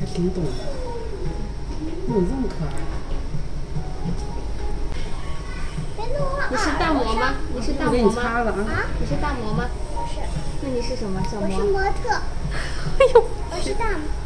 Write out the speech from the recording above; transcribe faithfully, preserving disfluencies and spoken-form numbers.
还挺懂的，怎么这么可爱？你是大魔吗？你是大魔吗？啊？你是大魔吗？不是。那你是什么？小魔？我是模特。哎呦！我是大魔。